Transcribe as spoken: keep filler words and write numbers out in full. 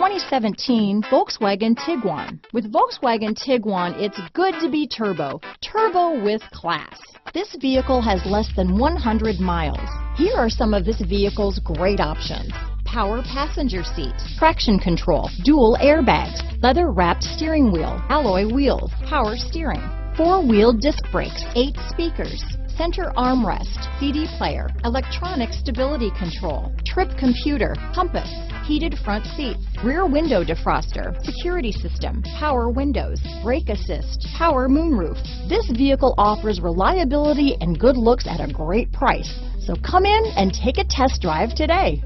twenty seventeen Volkswagen Tiguan. With Volkswagen Tiguan, it's good to be turbo. Turbo with class. This vehicle has less than one hundred miles. Here are some of this vehicle's great options. Power passenger seat, traction control, dual airbags, leather-wrapped steering wheel, alloy wheels, power steering, four-wheel disc brakes, eight speakers, center armrest, C D player, electronic stability control, trip computer, compass, heated front seats, rear window defroster, security system, power windows, brake assist, power moonroof. This vehicle offers reliability and good looks at a great price. So come in and take a test drive today.